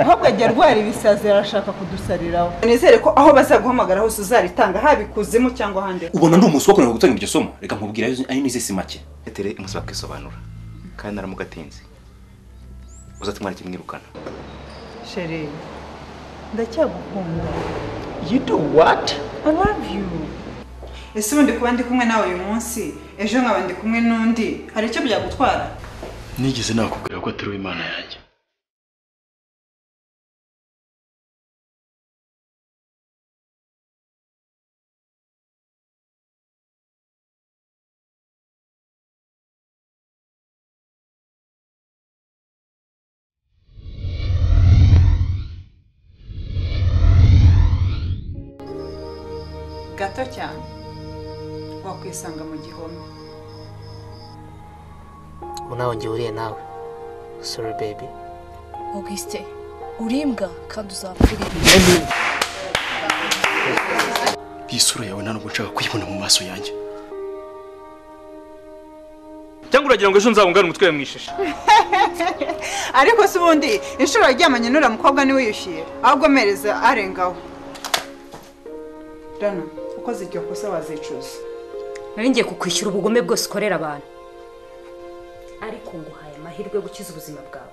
Ahubwo agerwara ibisazi arashaka kudusariraho. Nizere ko aho bazaguhamagara hose uzaritanga habikuzemo cyangwa hande. Ubona ndi umuswa kuno gutanga ibyo somo. Reka nkubwira ari nize simake. Etere imusaba kwisobanura. Kandi naramugatinze. Uzatumara kimwirukana. Sheri. You do what? I love you. Esundi kubandi kumwe nawe uyu munsi, ejo nkabandi kumwe nundi, hari cyo byagutwara. Nigeze nakubwira ko atari Imana yanjye. Gato cyane wakwisanga mu gihome. Unawo njye nawe. Sorry baby. Auguste, urimbwa kandi uzapfirira. Bisura yawe nano gucaka kwibona mu maso yanjye. Cyangwa uragira ngo ejo nzabungana umutwe yamwishisha. Ariko se ubundi inshuro yaryamanye n'ura mukobwa ni we yishyira. Ahubwo mereza arengaho. Dana. Koze iryo kosa wazicuza. Nari ngiye kukwishyura ubugome bwose ukorera abantu. Ariko nguhaye amahirwe gukiza ubuzima bwawe.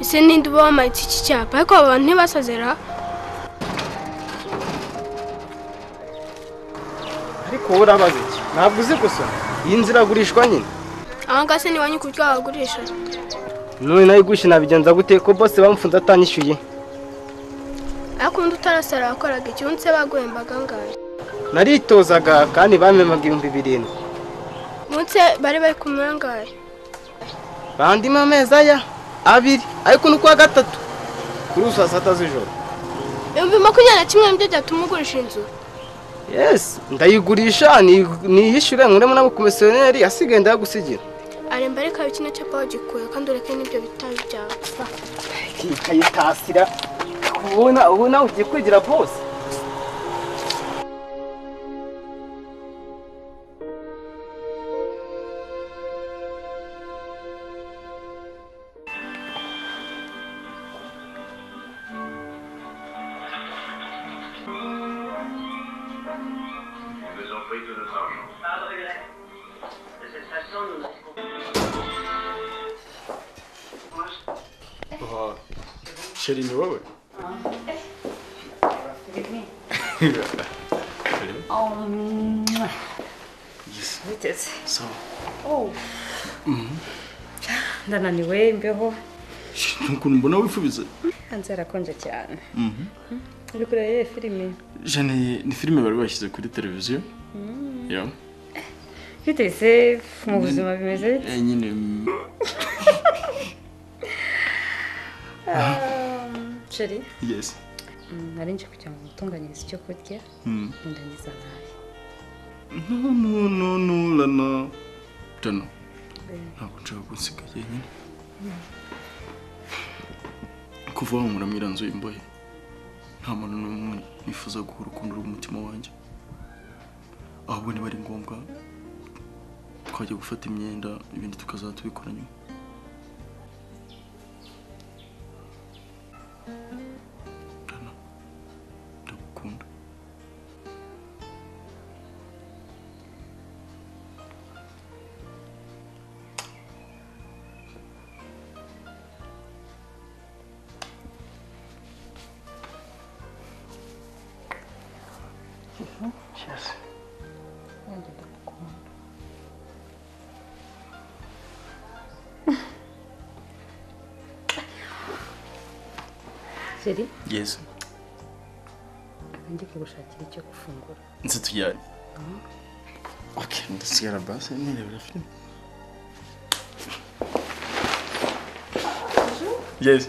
Ese ninde bama iki cyapa ariko abantu ntibasazera ariko urabaza iki ntabwo uzi gusa iyi nzira gurishwa nyine ahanga se niwanyu kujya gurisha none nayo gushina bigenza gute ko boss bamfunza atanyishyuye akunda utarasara akoraga icyunse bagwembaga ngaye naritozaga kandi bamemaga 2007 munse bari bari kumwangaye bandima meza ya abiri ariko nuko wa gatatu kuri saa 6 z'ijoro 2011 byo byatumugurisha inzu yes ndayigurisha ni yishyure nkuremo nabo komisiyoneri asigenda yagusigira aremba reka bikina cyapaho gikuye kandi ureke nibyo bitaye byawe kikayitasira ubona ubona ugiye kwigira bose Sheri ni wewe? Yes. Witches. So. Oh. Ndana ni wewe mbeho. Nkumbona wifubiza. Anzera konje cyane. Uri kureba ye filime? Jane ni filime bari bashyize kuri televiziyo. Yeah. Witeze mu buzima bimeze? Nyine. Sheri? Yes. Narinje kugira ngo utunganyirize cyo kurya. Ndangiza nawe. No, Lana. Tono. Ntabwo nshaka gusiga yenyine. Kuva aho muramuranze imbohe. Nta muntu n'umwe nifuza guhura urukundo rw'umutima wanjye. Ahubwo niba ari ngombwa twajya gufata imyenda ibindi tukazaba tubikora nyuma. Sheri? Yes. Ndiki gushakira cyo gufungura. Nzi tujyane. Okay, ndasigara basi nile bila film. Yes.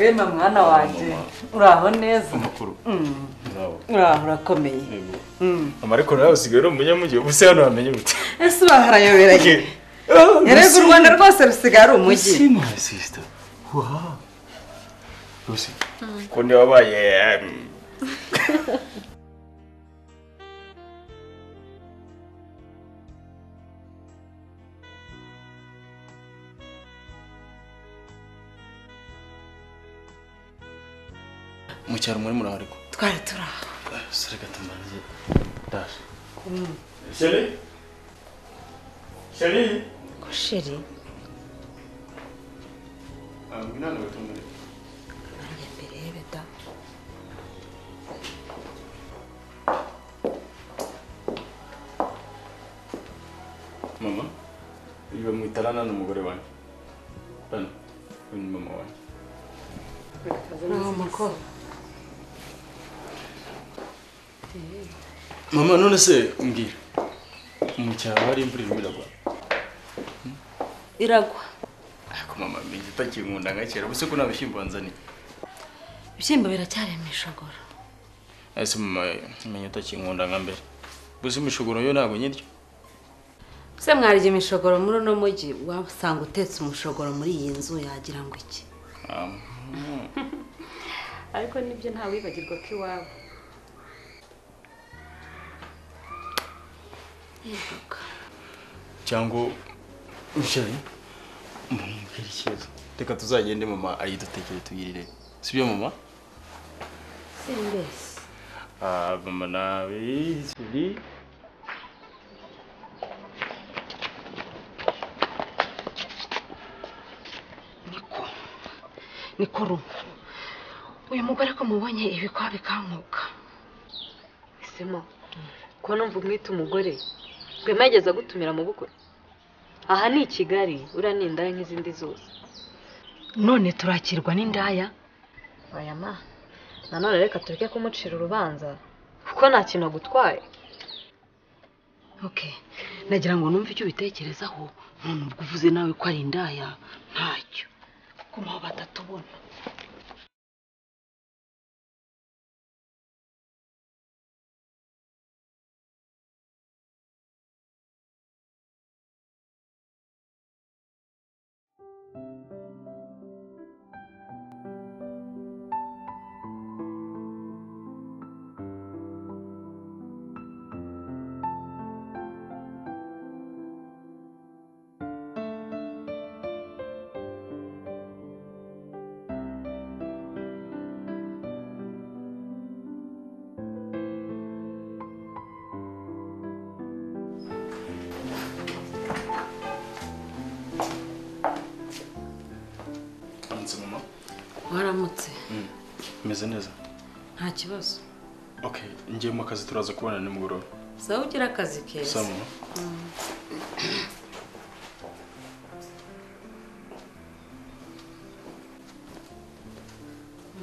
Rema mwana waje uraho neza mukuru uraho rakomeye amariko nayo usigara umunyamugiye gusa hano bamenye bute ese baharayobera iki erega u Rwanda rwose rusigara umugi si my sister wow rusi konde wabaye Muchar muri murariko twarituraho serega tumaze dash Sheri ko Sheri ngina no tumuri yambirebe da Mama iba mwitarana n'umugore wanjye bana ni mama wanjye Mama Mama none se mbwira umucyaro ari imvura iragwa Ako mama mbije takinkunda ngakera buse ko nabishyimbo banzani Bishyimbo biracyaremesha gora Ese mama menye takinkunda ngambere Buse imishogoro yo nabo nyiryo Buse mwarije imishogoro muri no mugi wasanga utetse umushogoro muri iyi nzu yagira ngo iki Ariko nibyo nta wibagirwa ko iwawe Chango Sheri mbwira ikibazo reka tuzagende mama ayidutekere tugirire sibyo mama Sembes Abamanawi Sidi Nikoro uyu mugore akamubonye ibikwa bikankuka Simo ko numva umwita umugore bwemageza gutumira mu bukwe aha ni Kigali uraninda nk'izindi zose none turakirwa n'indaya aya ma nanone reka tureke kumucira urubanza kuko nta kintu agutwaye okay nagira ngo numva icyo bitekerezaho none ubwo uvuze nawe ko ari indaya ntacyo kumaho batatubona Neza. Nta kibazo. Okay, ngiye mu kazi turaza kubana nimugoro. Sawa ugira akazi keza. Sawa.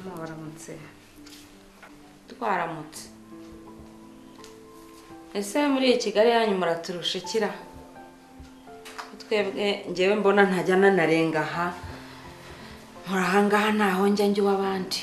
Mama waramutse. Twaramutse. Ese muri Kigali yanyu muraturushikira. Twebwe ngewe mbona ntajyana narenga ha. Murahangaha naho njya njye wabandi.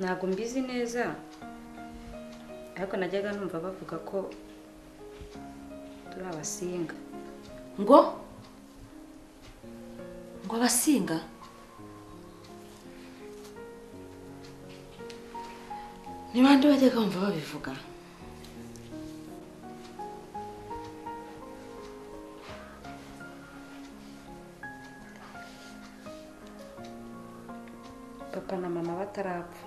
Ntabwo mbizi neza ariko najyaga numva bavuga ko turi abasinga ngo abasinga ni bande bajyaga bumva babivuga papa na mama batarapfa